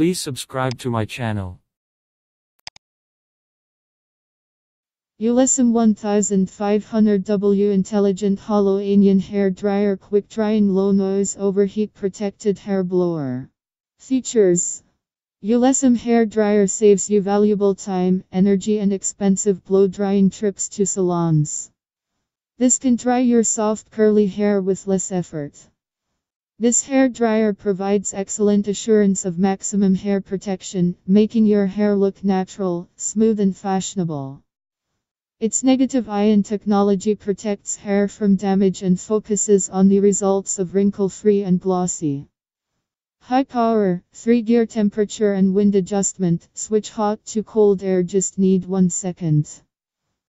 Please subscribe to my channel. ULESM 1500W Intelligent Hollow Anion Hair Dryer Quick Dry and Low Noise Overheat Protected Hair Blower. Features: ULESM Hair Dryer saves you valuable time, energy and expensive blow-drying trips to salons. This can dry your soft curly hair with less effort. This hair dryer provides excellent assurance of maximum hair protection, making your hair look natural, smooth and fashionable. Its negative ion technology protects hair from damage and focuses on the results of wrinkle-free and glossy. High power, 3-gear temperature and wind adjustment, switch hot to cold air, just need 1 second.